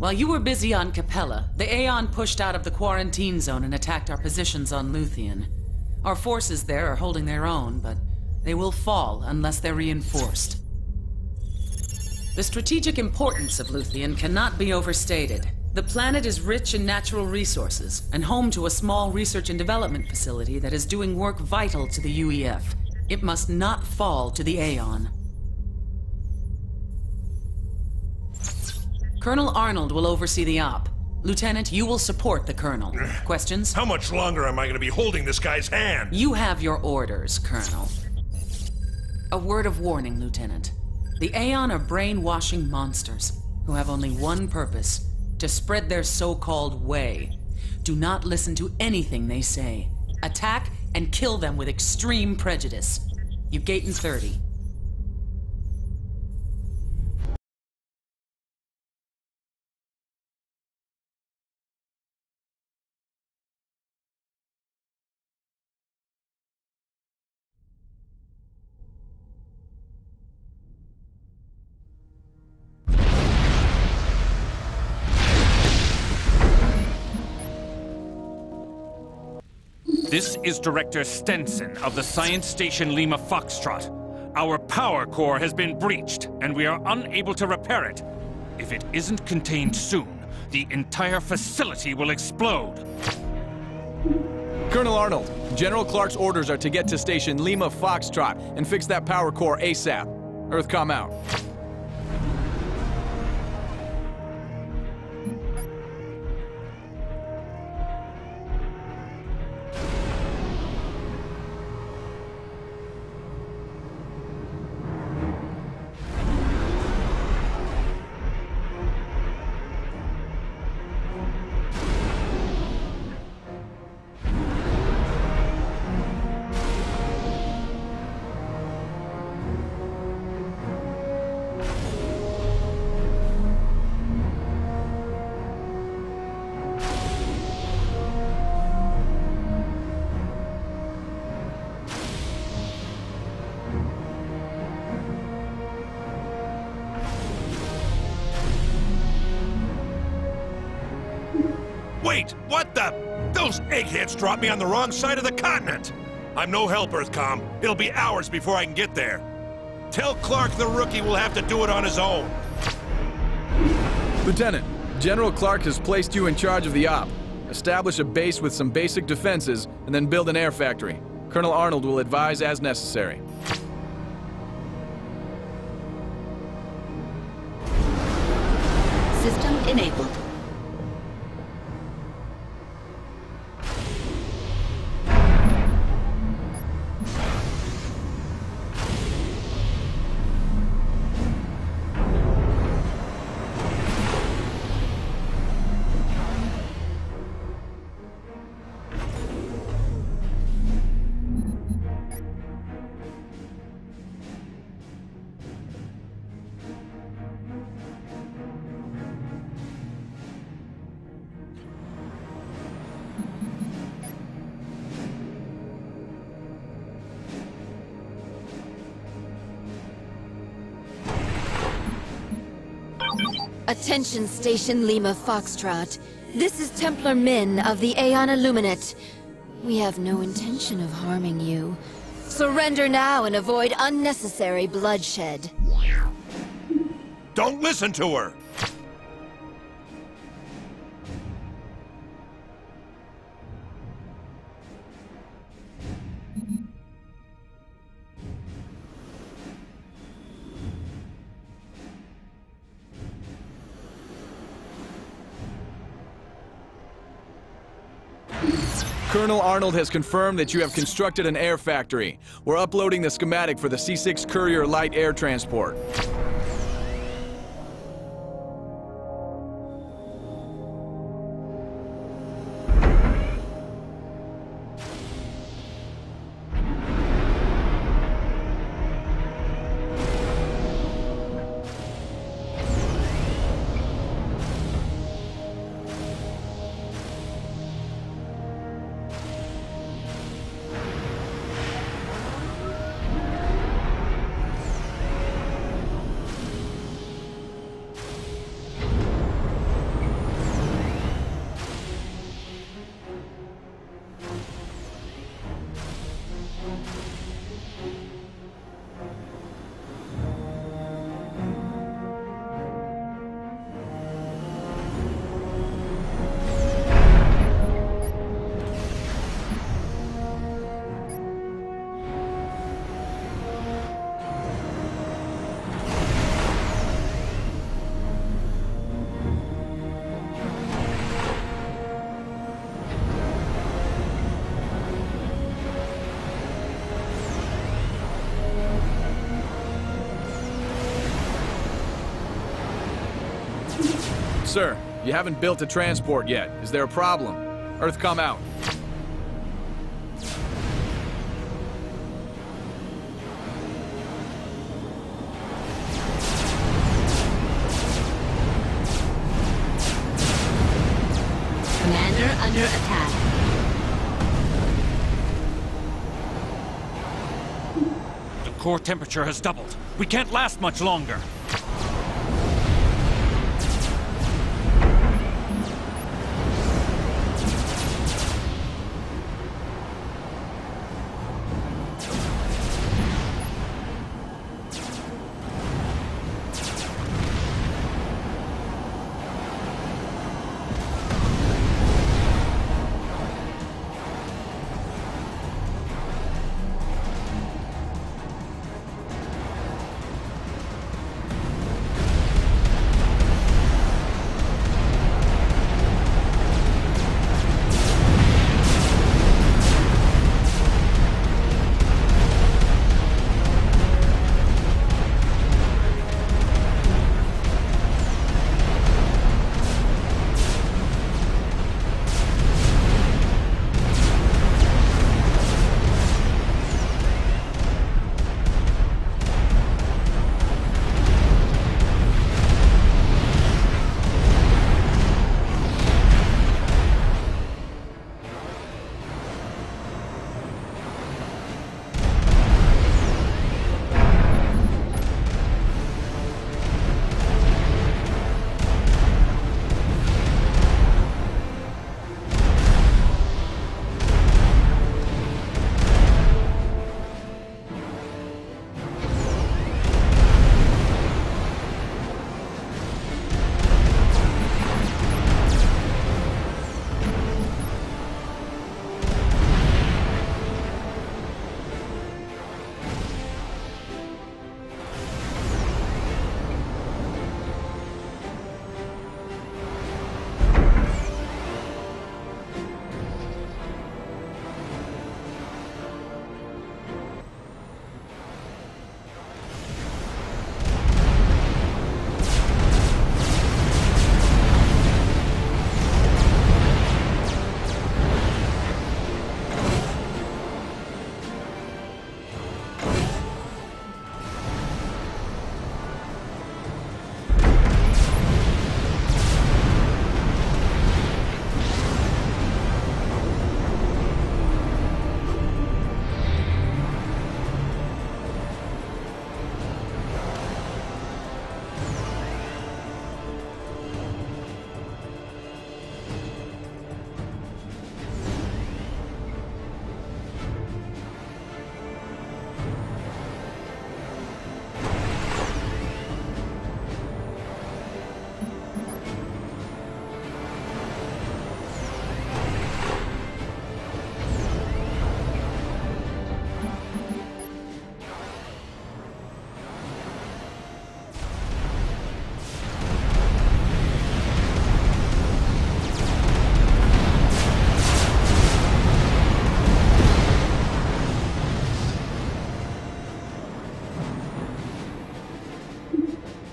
While you were busy on Capella, the Aeon pushed out of the quarantine zone and attacked our positions on Luthien. Our forces there are holding their own, but they will fall unless they're reinforced. The strategic importance of Luthien cannot be overstated. The planet is rich in natural resources and home to a small research and development facility that is doing work vital to the UEF. It must not fall to the Aeon. Colonel Arnold will oversee the op. Lieutenant, you will support the Colonel. Questions? How much longer am I going to be holding this guy's hand? You have your orders, Colonel. A word of warning, Lieutenant. The Aeon are brainwashing monsters who have only one purpose: to spread their so-called way. Do not listen to anything they say. Attack and kill them with extreme prejudice. You gate in 30. This is Director Stenson of the Science Station Lima Foxtrot. Our power core has been breached, and we are unable to repair it. If it isn't contained soon, the entire facility will explode. Colonel Arnold, General Clark's orders are to get to Station Lima Foxtrot and fix that power core ASAP. EarthCom out. Wait, what the? Those eggheads dropped me on the wrong side of the continent! I'm no help, EarthCom. It'll be hours before I can get there. Tell Clark the rookie will have to do it on his own. Lieutenant, General Clark has placed you in charge of the op. Establish a base with some basic defenses, and then build an air factory. Colonel Arnold will advise as necessary. System enabled. Attention Station Lima Foxtrot. This is Templar Min of the Aeon Illuminate. We have no intention of harming you. Surrender now and avoid unnecessary bloodshed. Don't listen to her! Colonel Arnold has confirmed that you have constructed an air factory. We're uploading the schematic for the C6 Courier light air transport. Sir, you haven't built a transport yet. Is there a problem? EarthCom out. Commander under attack. The core temperature has doubled. We can't last much longer.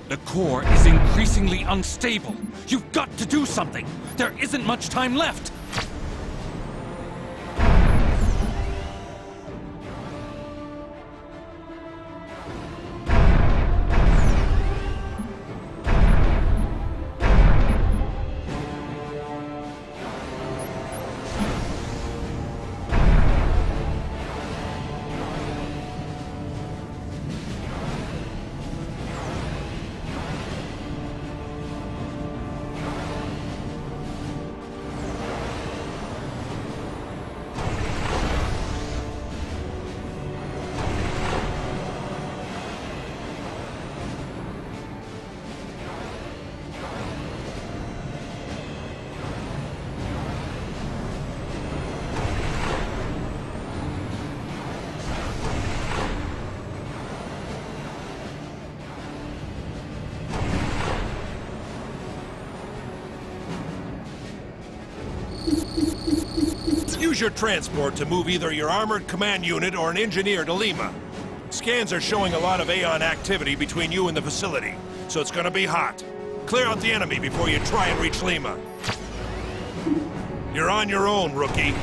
The war is increasingly unstable. You've got to do something. There isn't much time left. Use your transport to move either your armored command unit or an engineer to Lima. Scans are showing a lot of Aeon activity between you and the facility, so it's gonna be hot. Clear out the enemy before you try and reach Lima. You're on your own, rookie.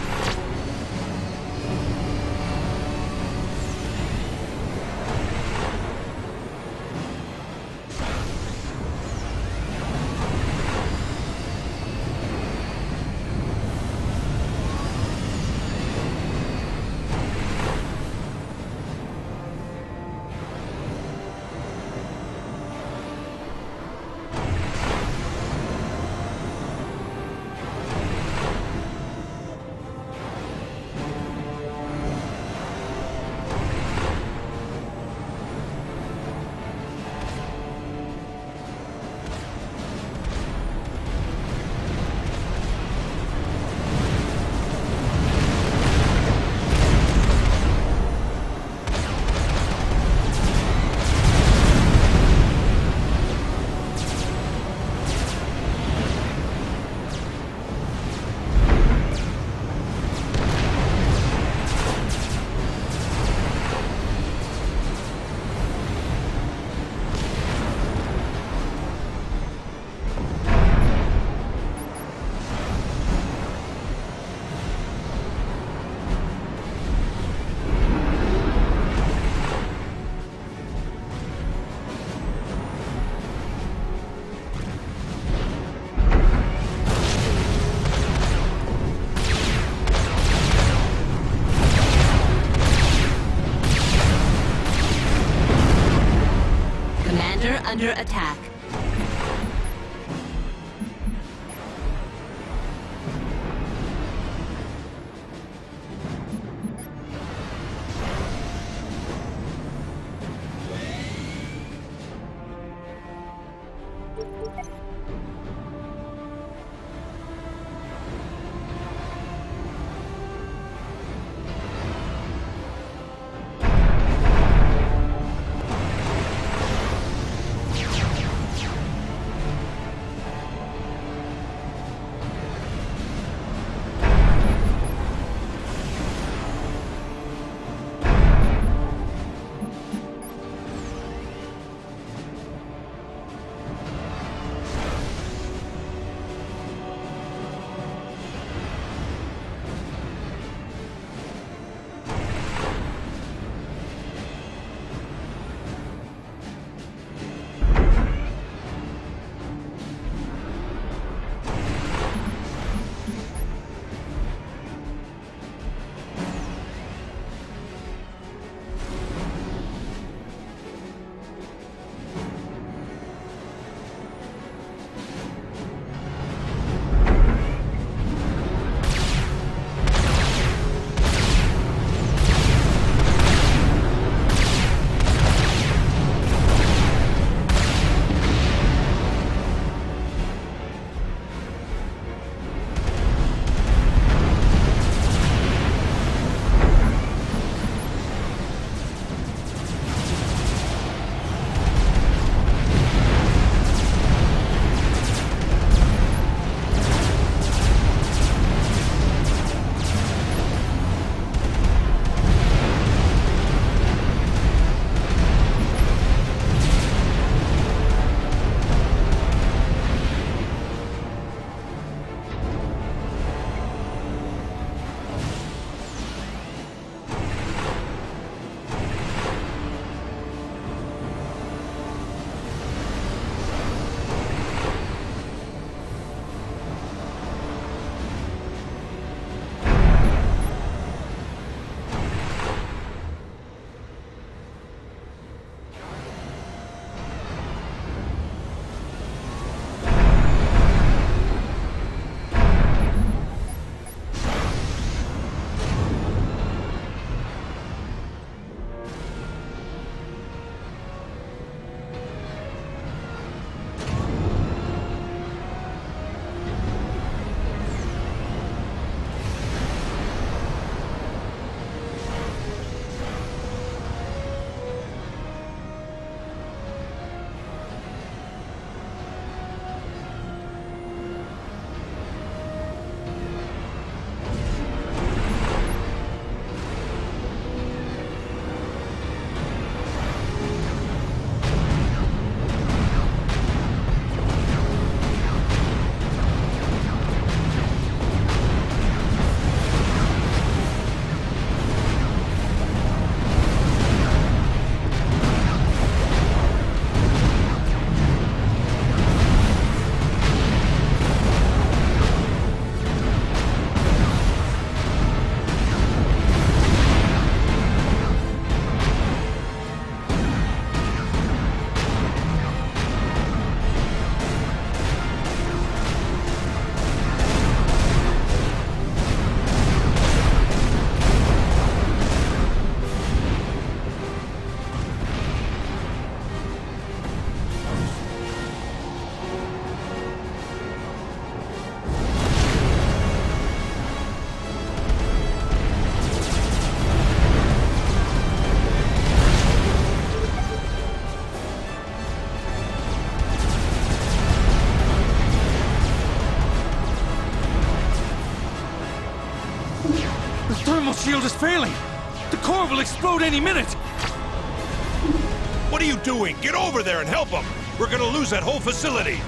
Under attack. thermal shield is failing! The core will explode any minute! What are you doing? Get over there and help them! We're gonna lose that whole facility!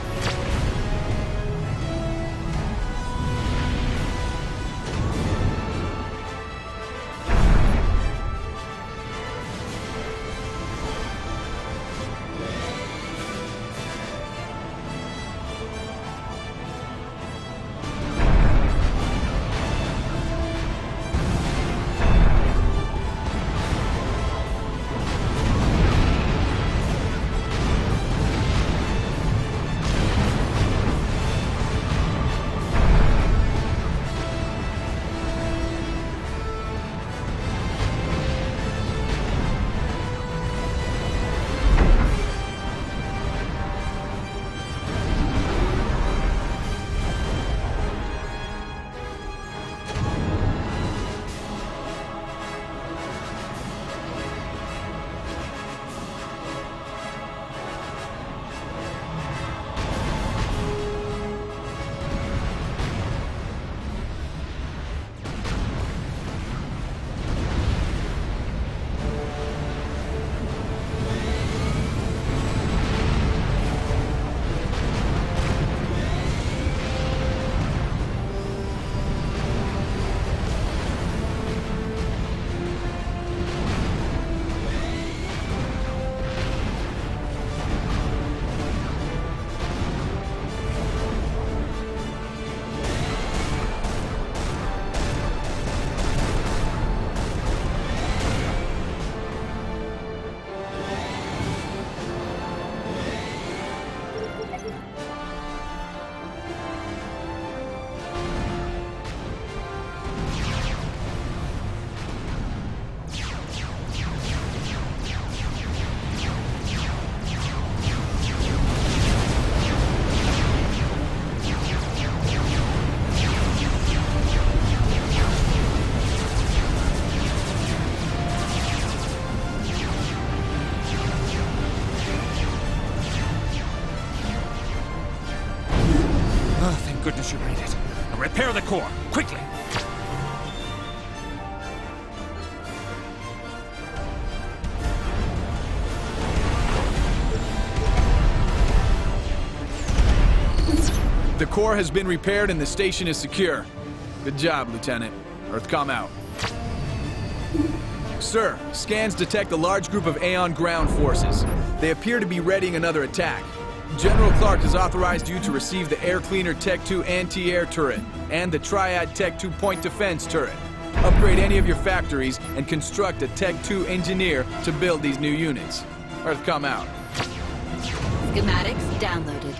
Goodness, you made it. Repair the core, quickly! The core has been repaired and the station is secure. Good job, Lieutenant. EarthCom out. Sir, scans detect a large group of Aeon ground forces. They appear to be readying another attack. General Clark has authorized you to receive the Air Cleaner Tech 2 anti-air turret and the Triad Tech 2 point defense turret. Upgrade any of your factories and construct a Tech 2 engineer to build these new units. EarthCom out. Schematics downloaded.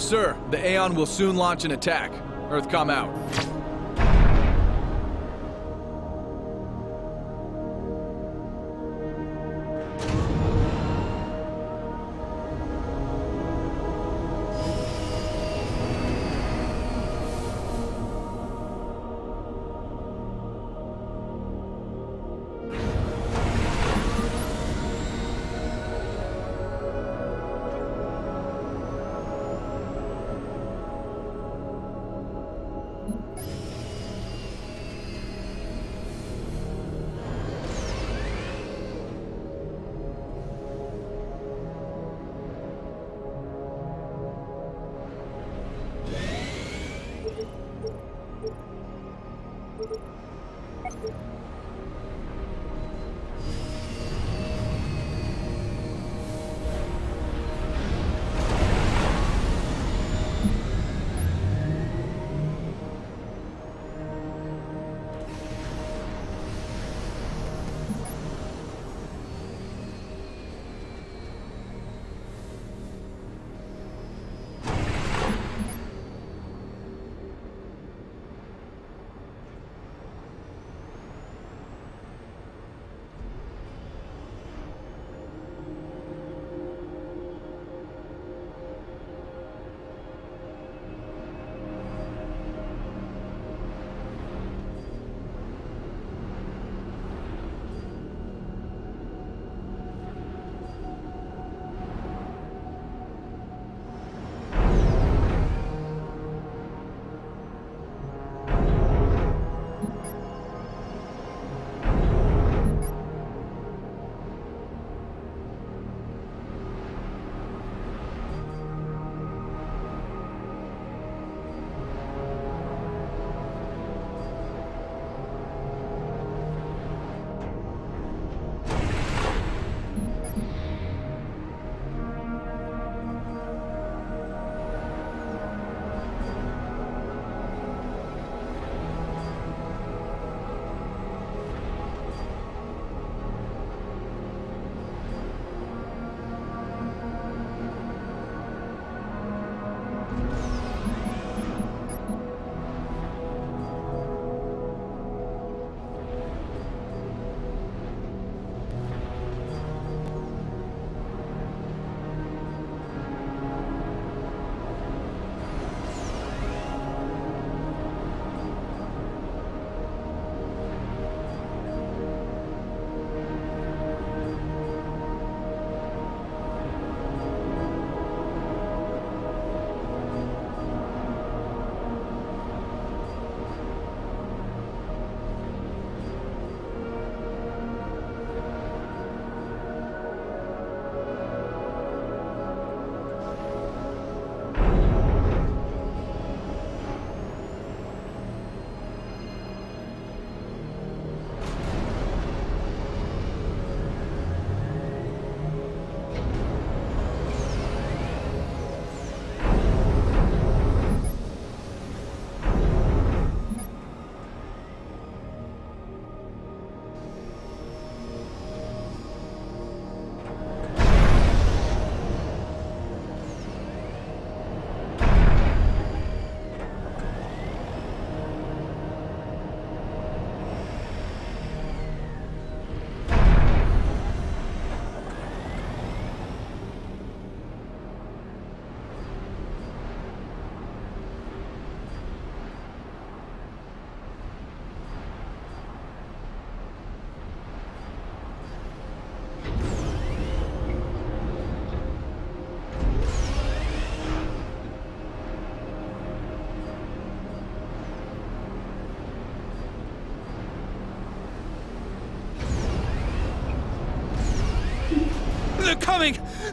Sir, the Aeon will soon launch an attack. EarthCom out.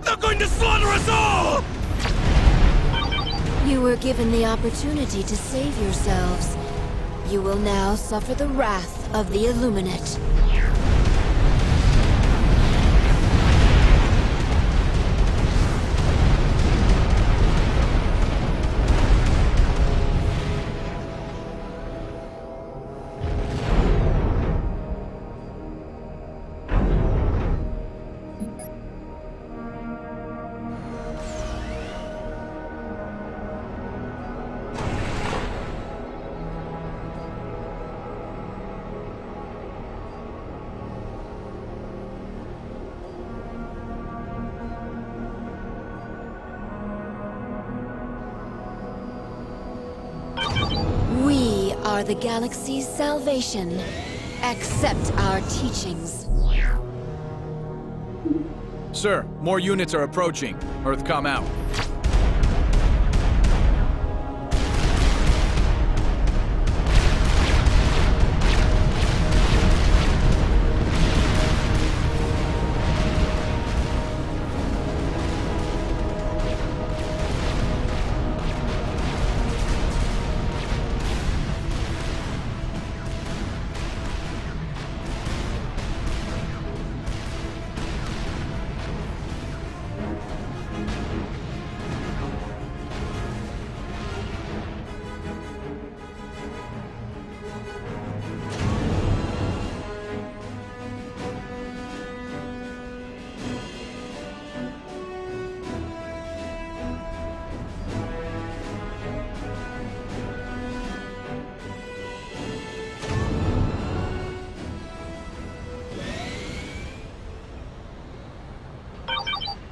They're going to slaughter us all! You were given the opportunity to save yourselves. You will now suffer the wrath of the Illuminate. are the galaxy's salvation. Accept our teachings. Sir, more units are approaching. EarthCom out.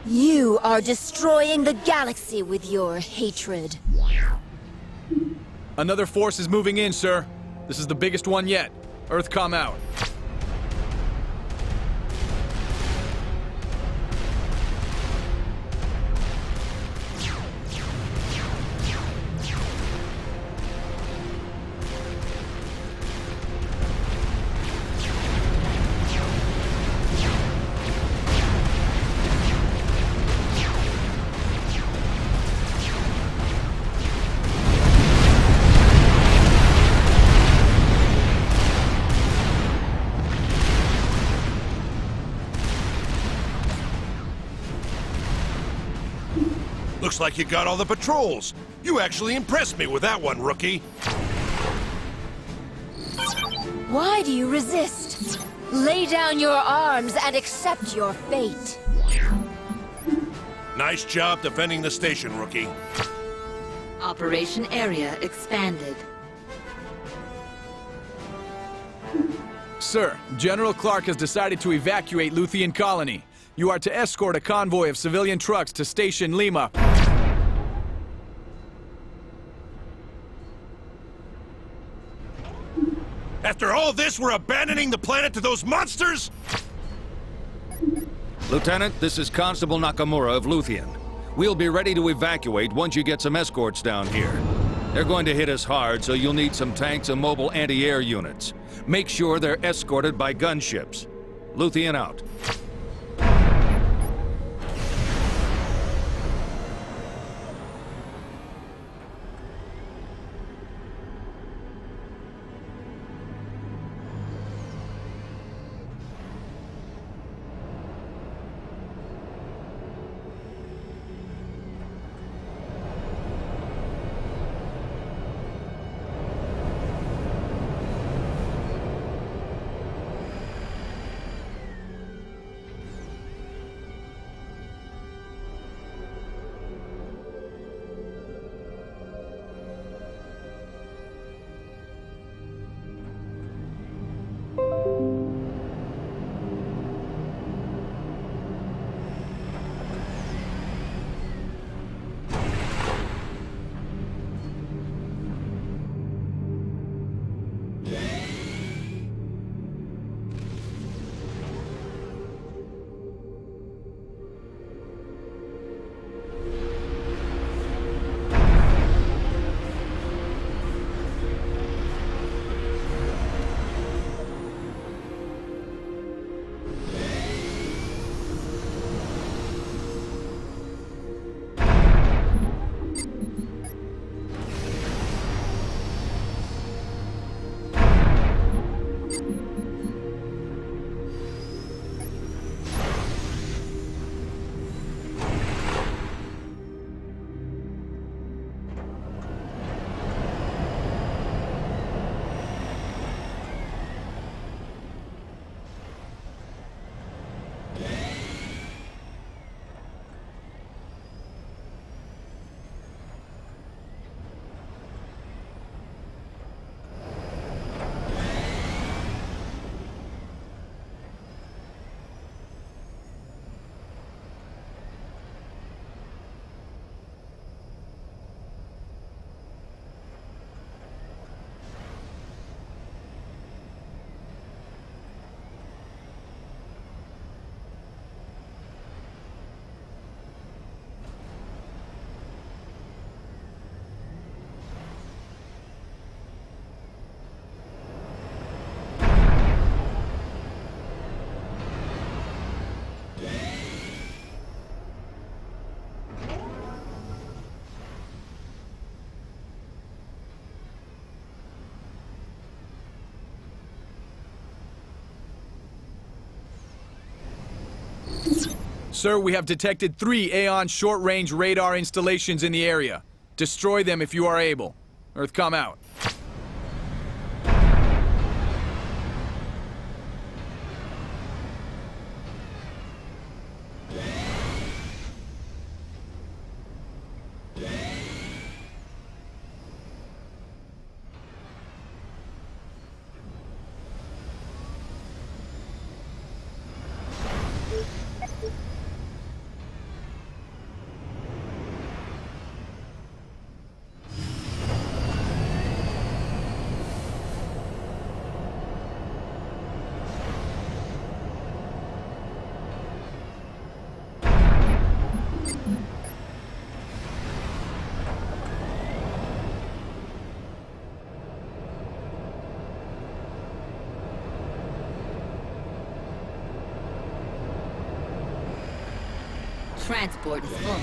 You are destroying the galaxy with your hatred. Another force is moving in, sir. This is the biggest one yet. EarthCom out. Looks like you got all the patrols. You actually impressed me with that one, rookie. Why do you resist? Lay down your arms and accept your fate. Nice job defending the station, rookie. Operation area expanded. Sir, General Clark has decided to evacuate Luthien Colony. You are to escort a convoy of civilian trucks to Station Lima. After all this, we're abandoning the planet to those monsters?! Lieutenant, this is Constable Nakamura of Luthien. We'll be ready to evacuate once you get some escorts down here. They're going to hit us hard, so you'll need some tanks and mobile anti-air units. Make sure they're escorted by gunships. Luthien out. Sir, we have detected 3 Aeon short-range radar installations in the area. Destroy them if you are able. EarthCom out. Transport is full.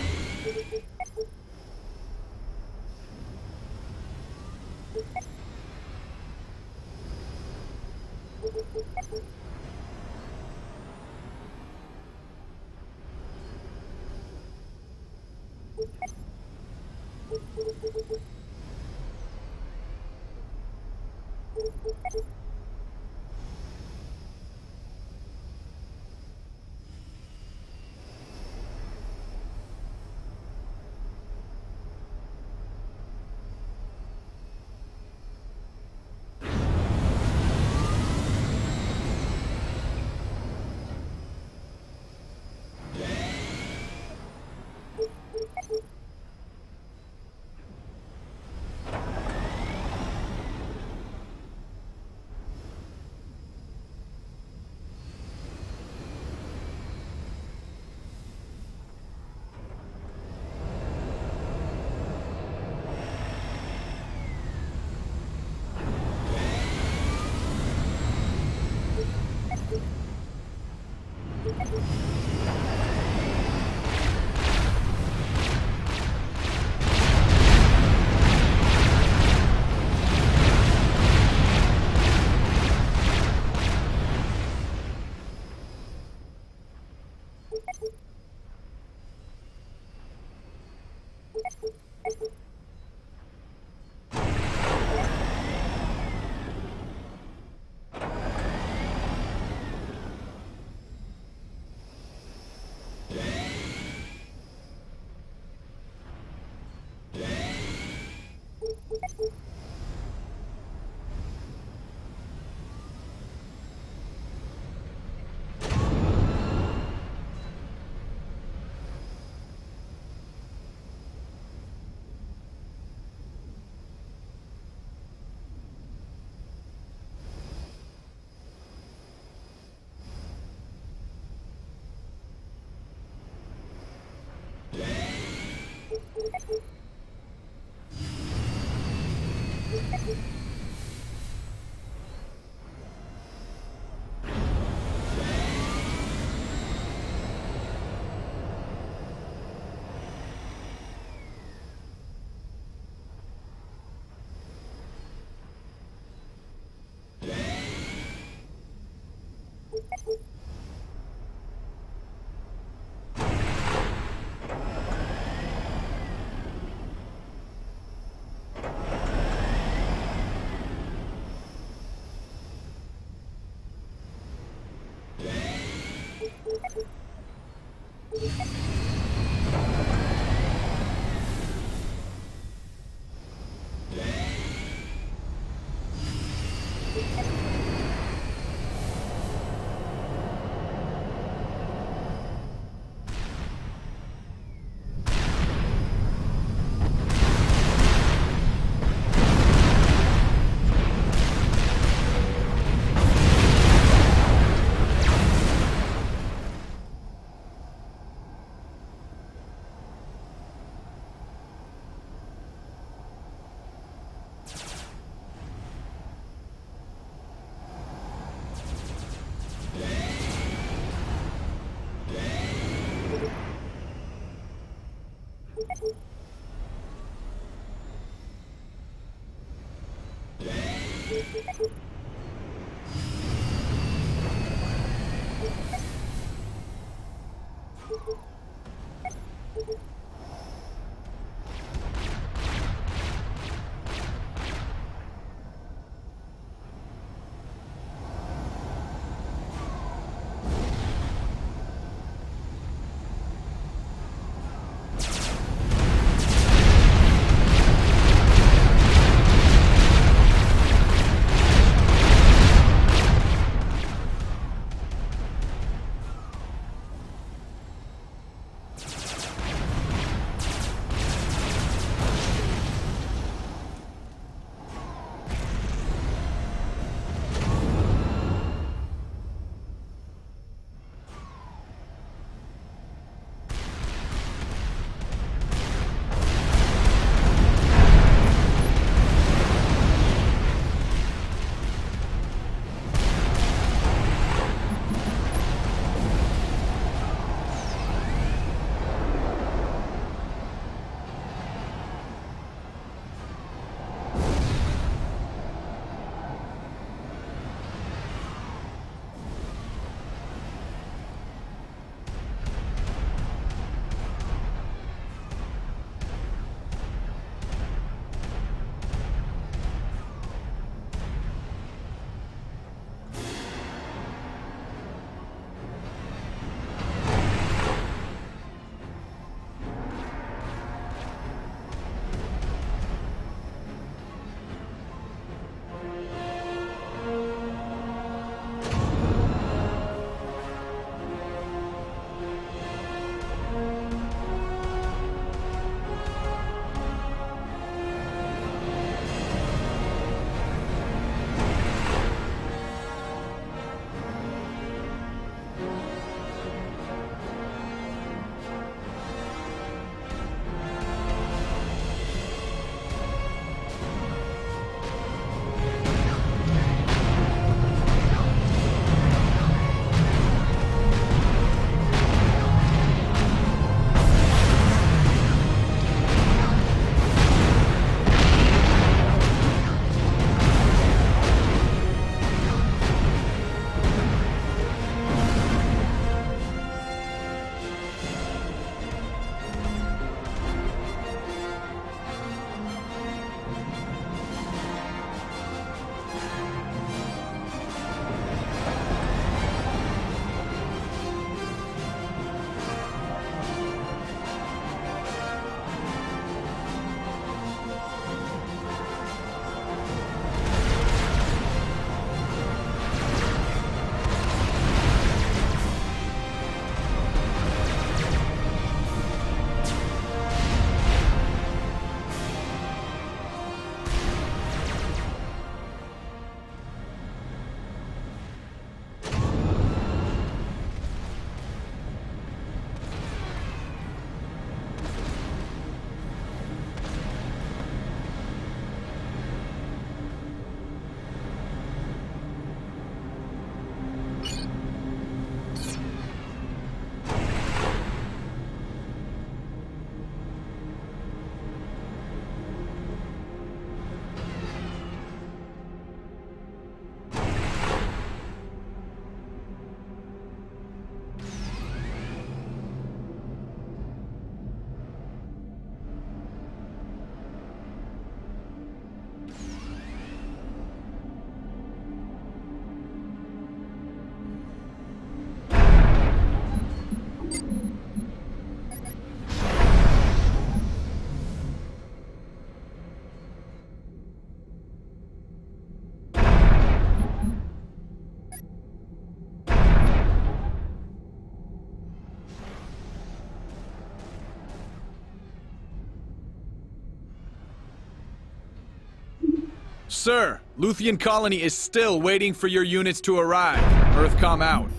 Sir, Luthien Colony is still waiting for your units to arrive. EarthCom out.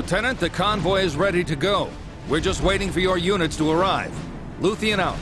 Lieutenant, the convoy is ready to go. We're just waiting for your units to arrive. Luthien out.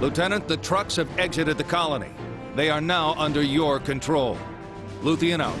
Lieutenant, the trucks have exited the colony. They are now under your control. Luthien out.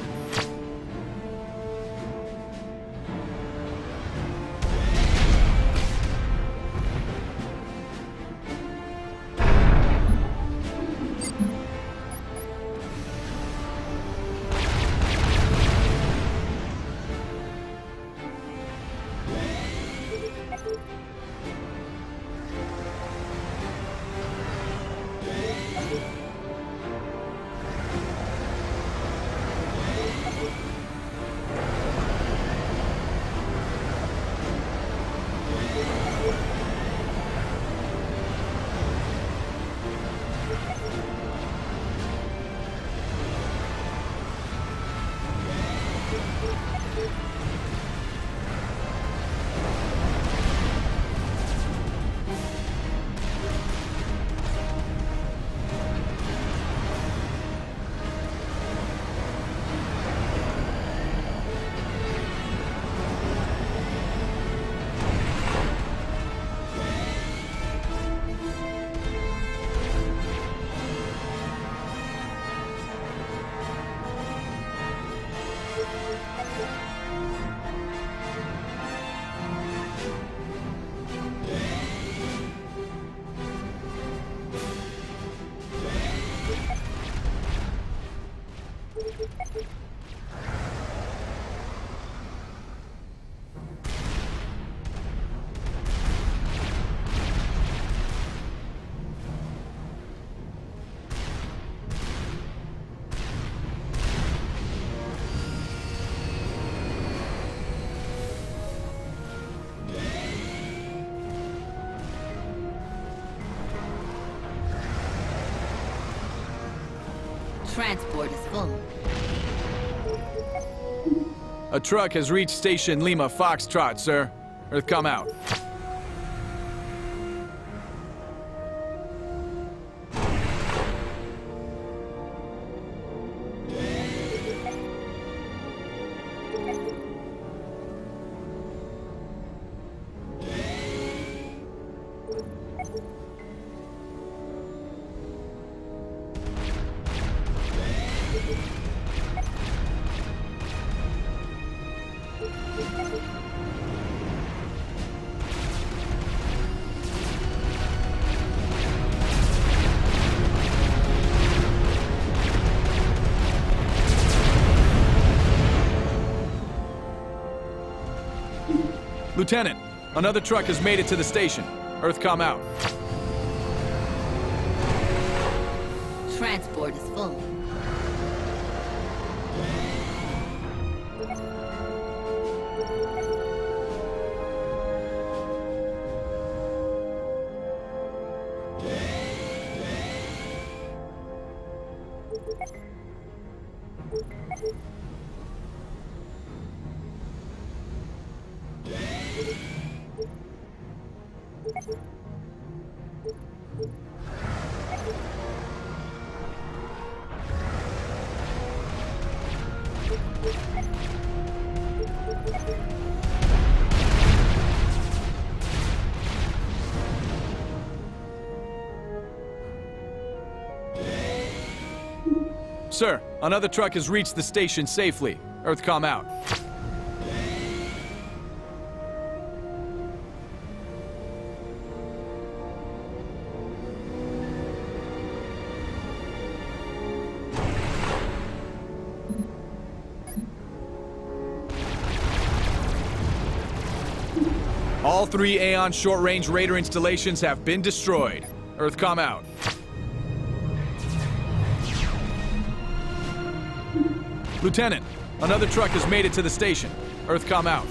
Transport is full. A truck has reached station Lima Foxtrot, sir. EarthCom out. Lieutenant, another truck has made it to the station. EarthCom out. Transport is full. Sir, another truck has reached the station safely. EarthCom out. All three Aeon short-range radar installations have been destroyed. EarthCom out. Lieutenant, another truck has made it to the station. EarthCom out.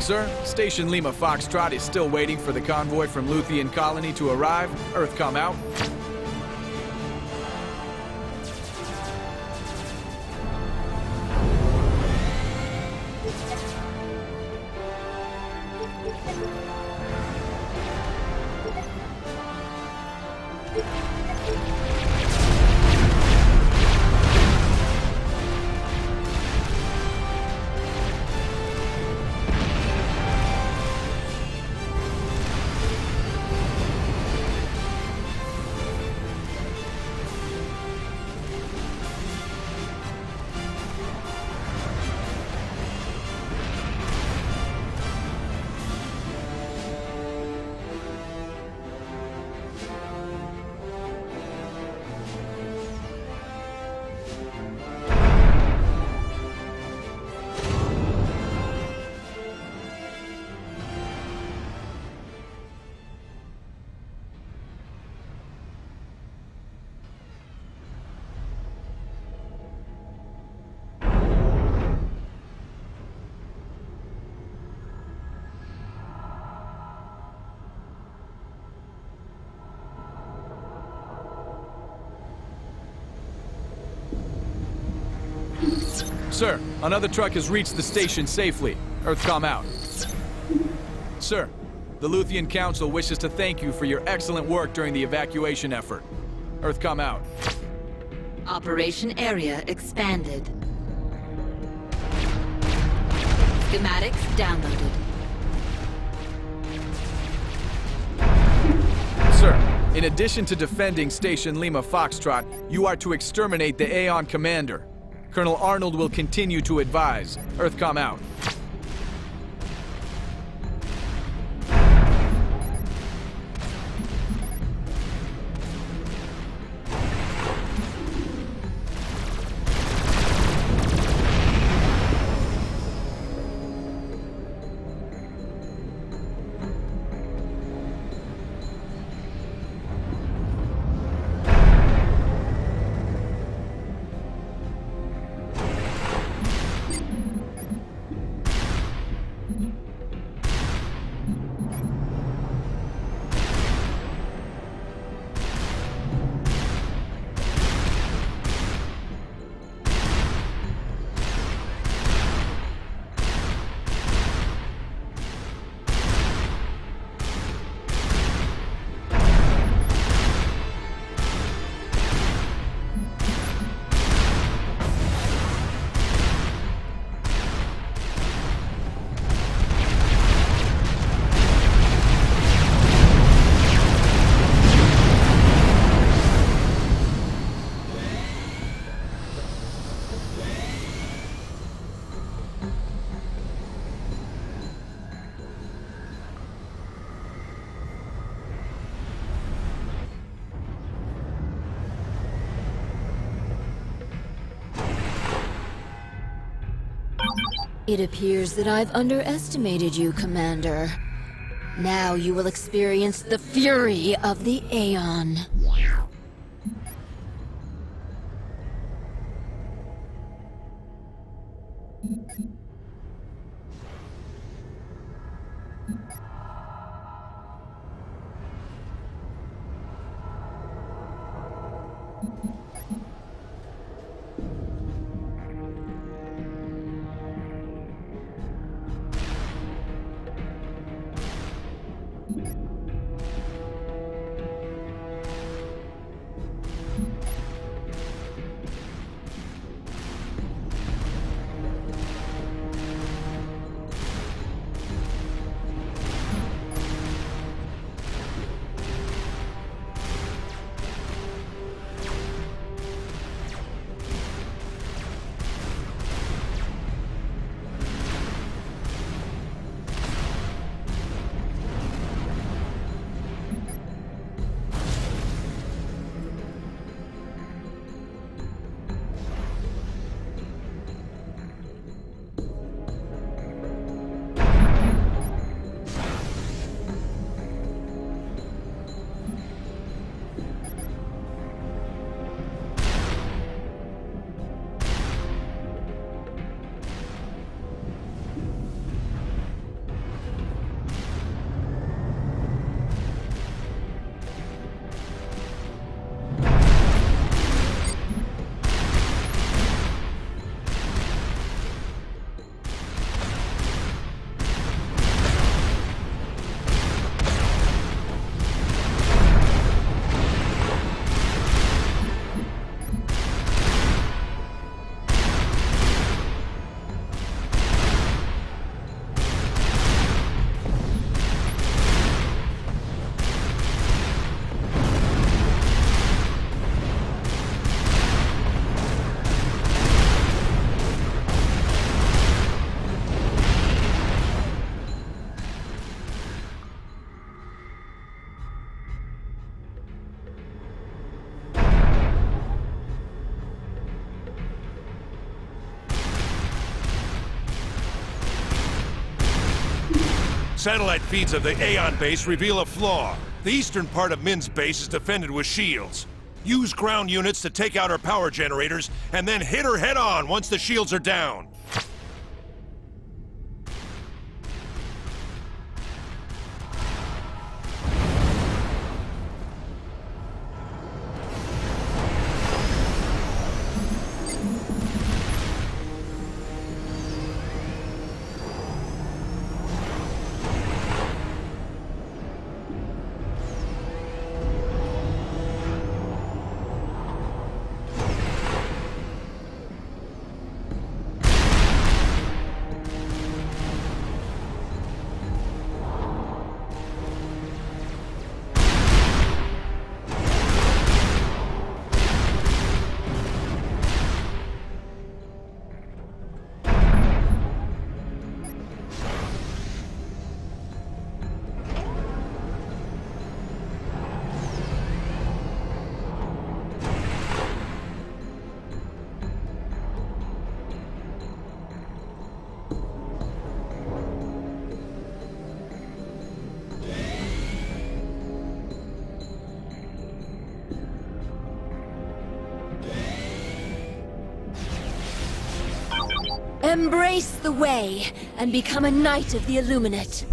Sir, Station Lima Foxtrot is still waiting for the convoy from Luthien Colony to arrive. EarthCom out. Sir, another truck has reached the station safely. EarthCom out. Sir, the Luthien Council wishes to thank you for your excellent work during the evacuation effort. EarthCom out. Operation area expanded. Schematics downloaded. Sir, in addition to defending Station Lima Foxtrot, you are to exterminate the Aeon Commander. Colonel Arnold will continue to advise. EarthCom out. It appears that I've underestimated you, Commander. Now you will experience the fury of the Aeon. Satellite feeds of the Aeon base reveal a flaw. The eastern part of Min's base is defended with shields. Use ground units to take out her power generators, and then hit her head-on once the shields are down. Embrace the way, and become a knight of the Illuminate.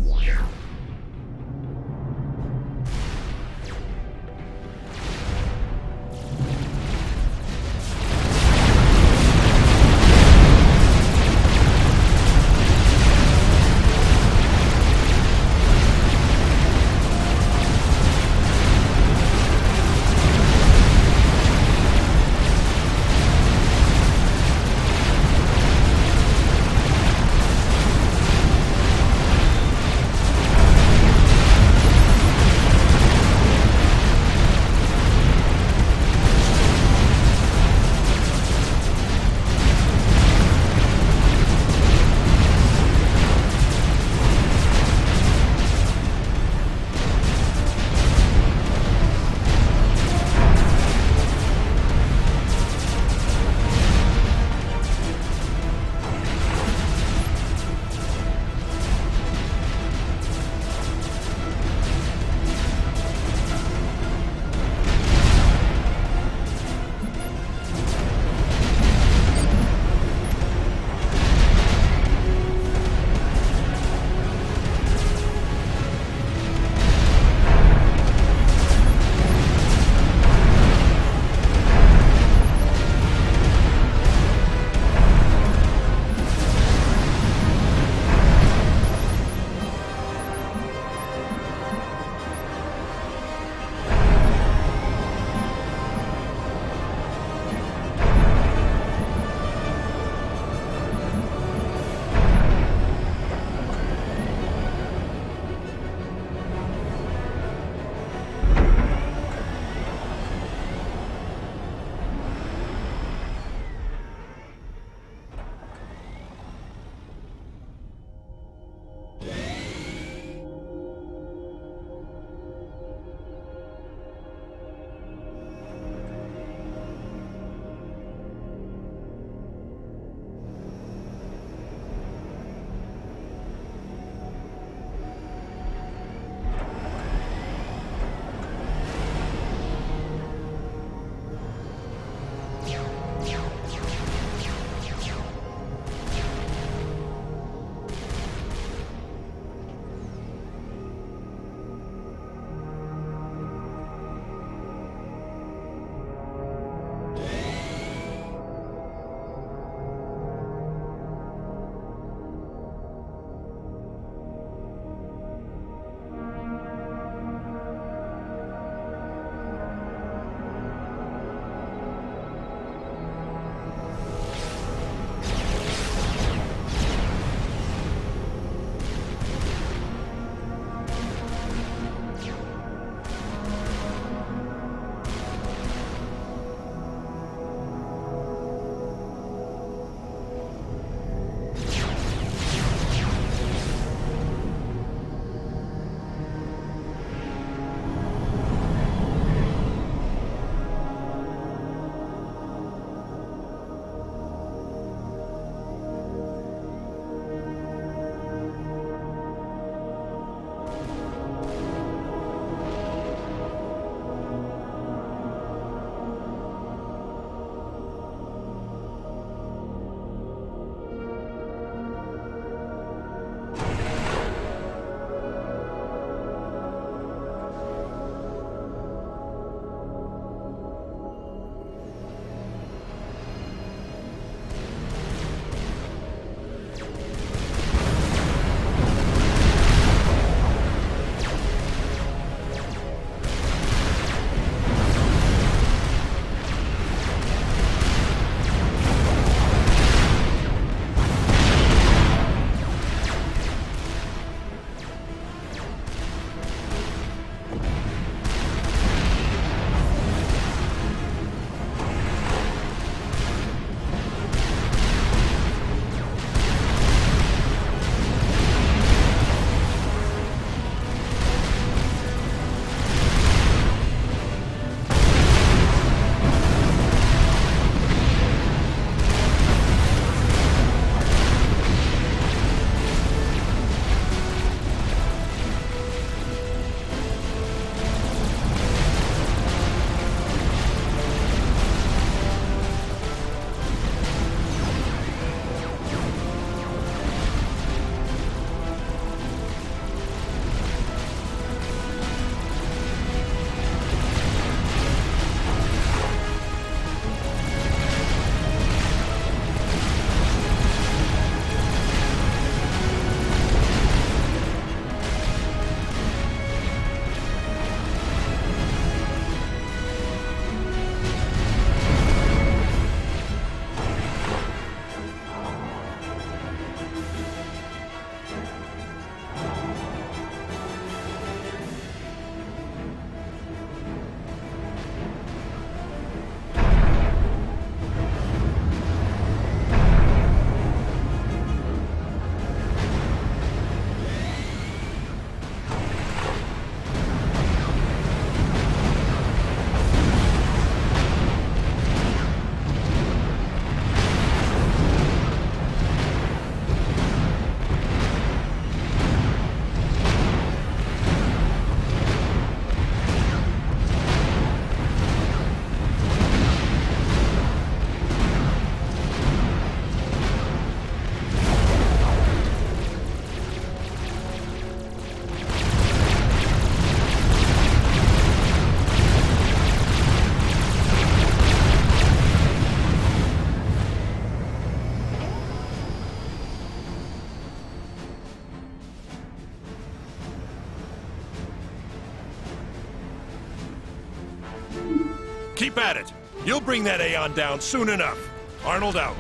Keep at it. You'll bring that Aeon down soon enough. Arnold out.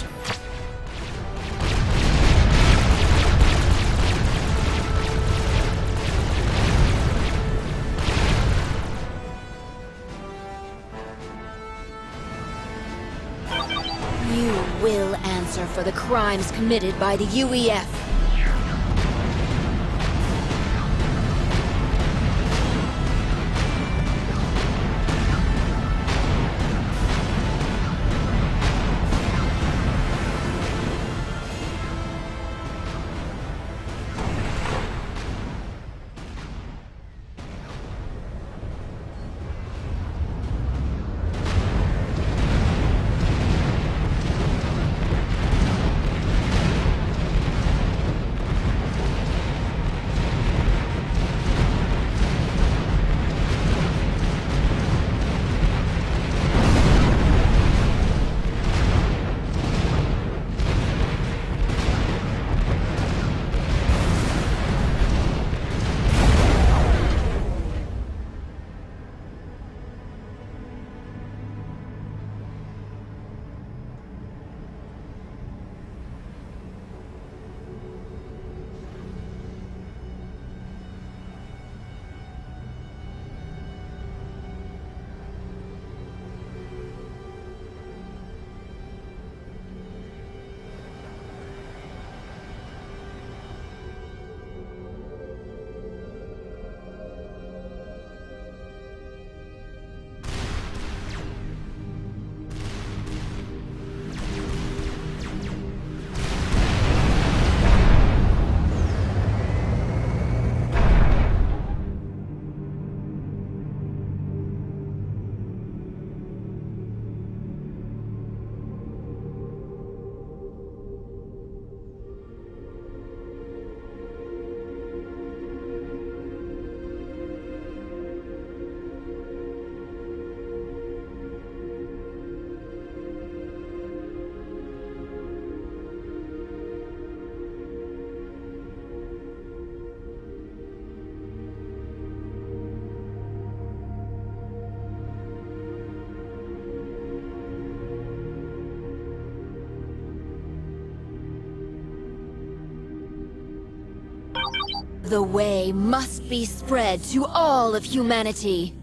You will answer for the crimes committed by the UEF. The way must be spread to all of humanity.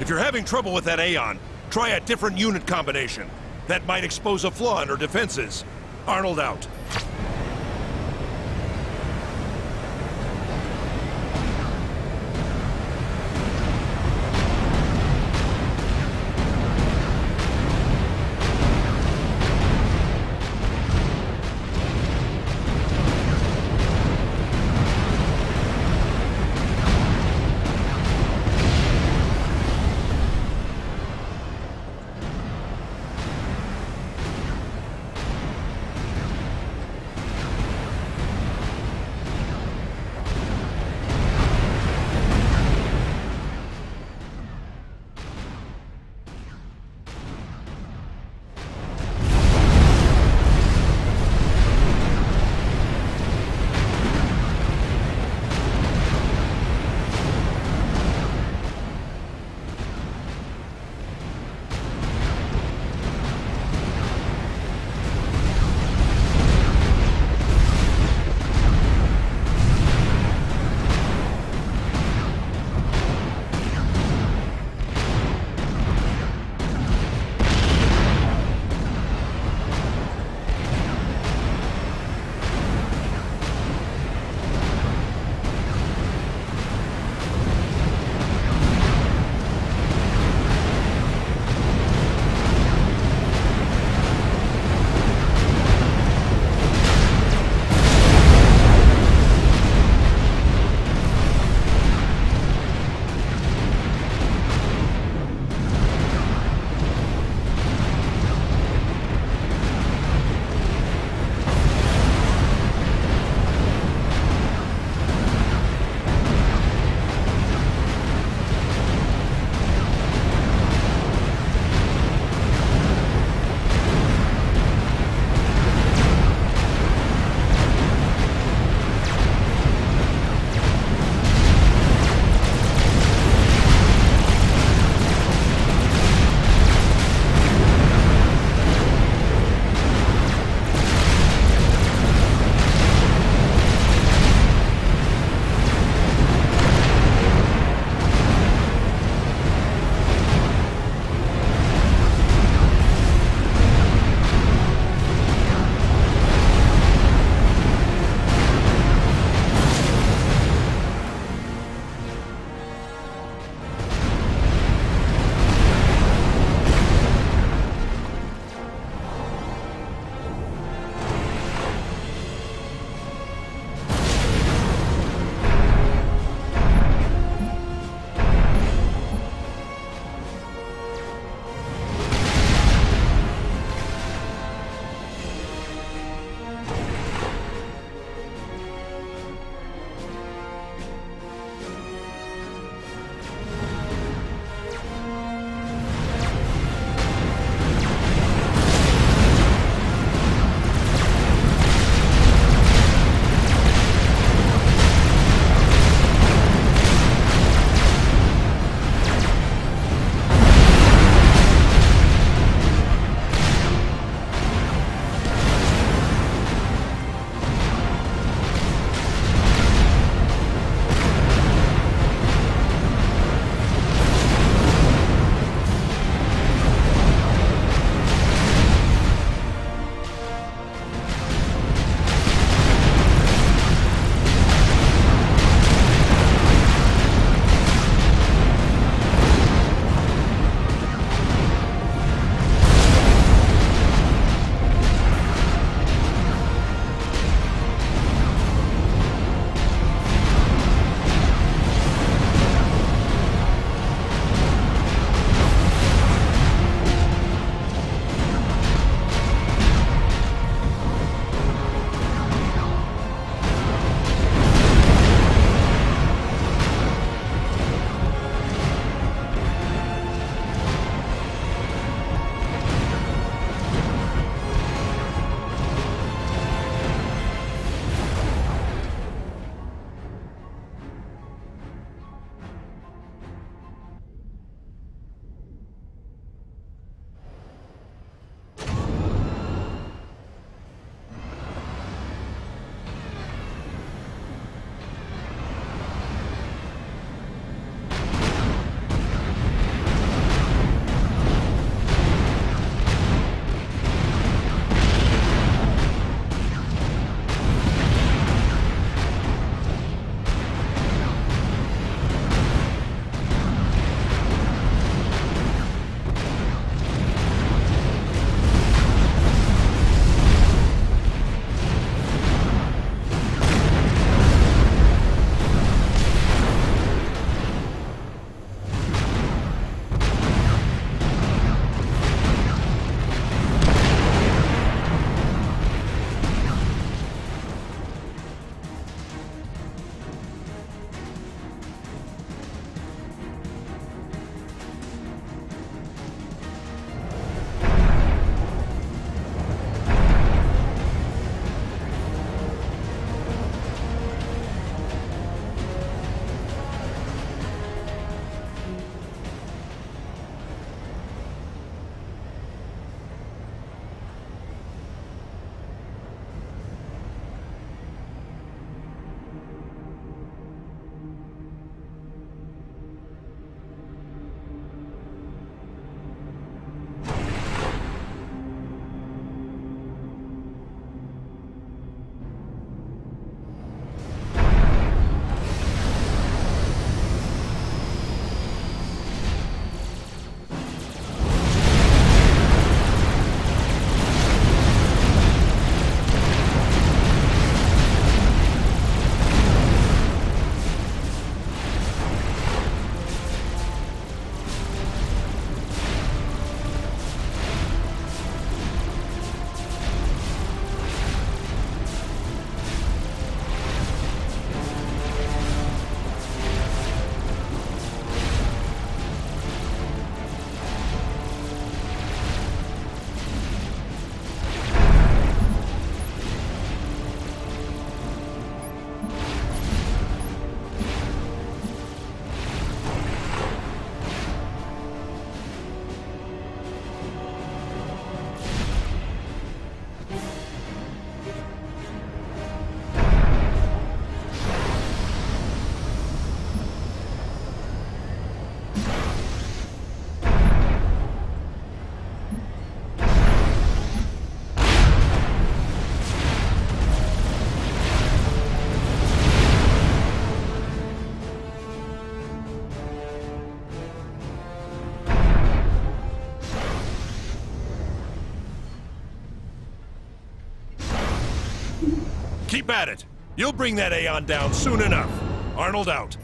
If you're having trouble with that Aeon, try a different unit combination. That might expose a flaw in her defenses. Arnold out. Keep at it. You'll bring that Aeon down soon enough. Arnold out.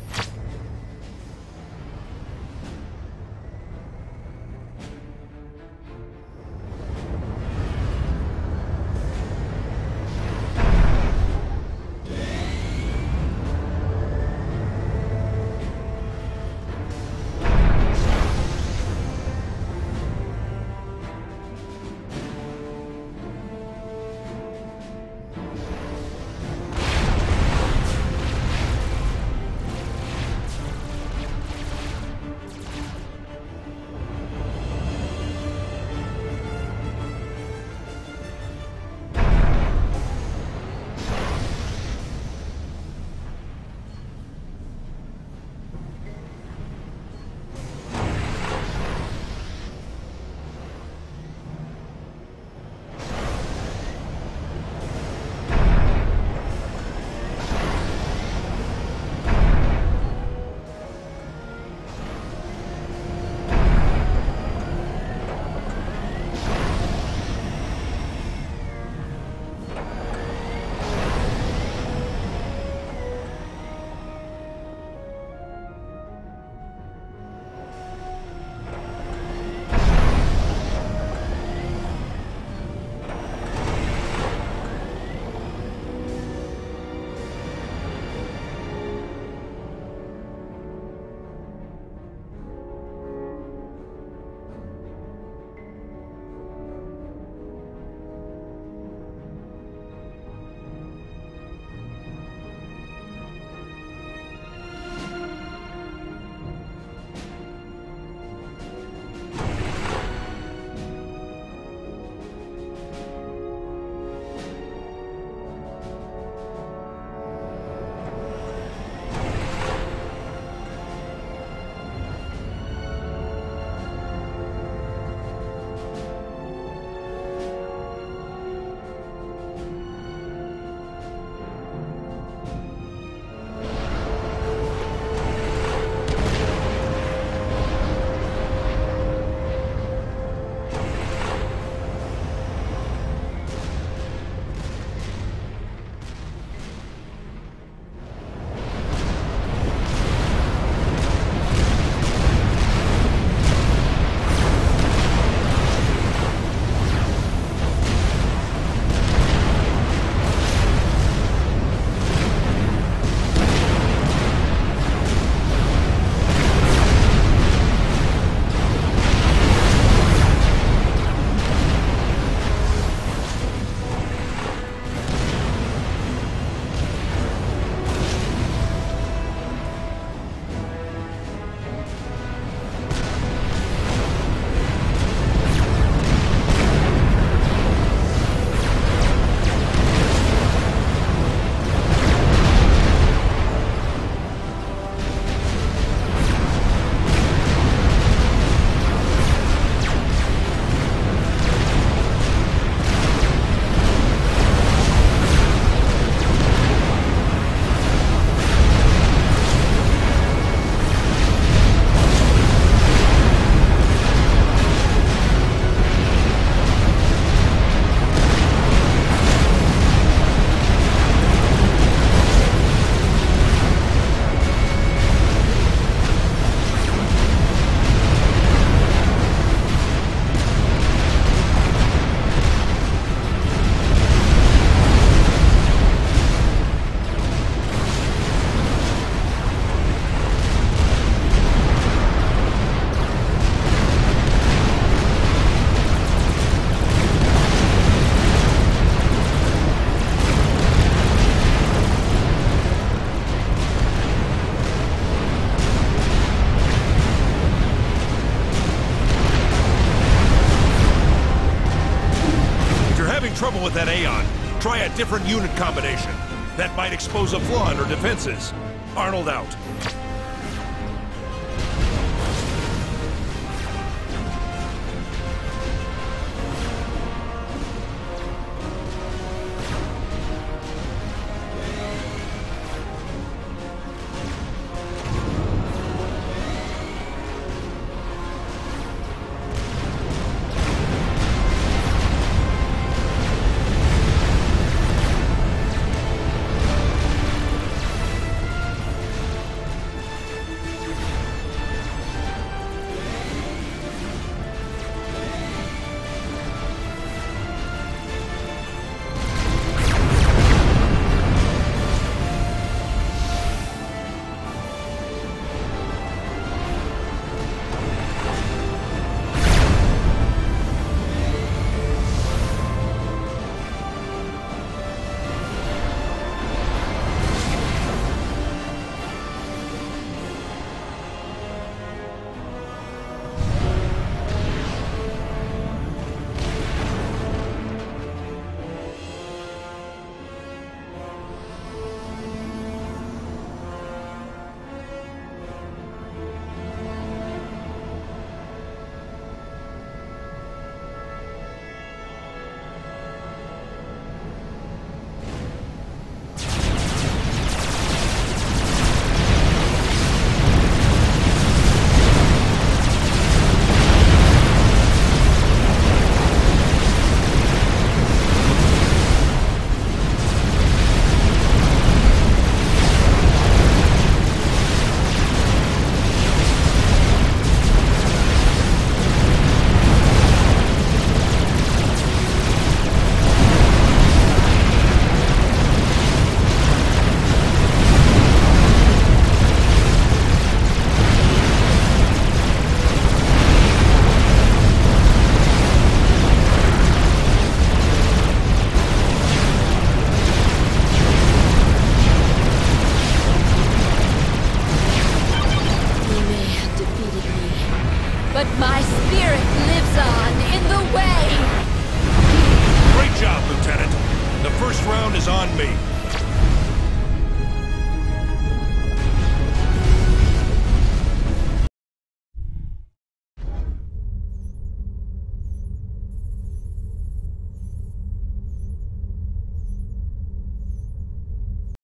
Trouble with that Aeon. Try a different unit combination. That might expose a flaw in her defenses. Arnold out.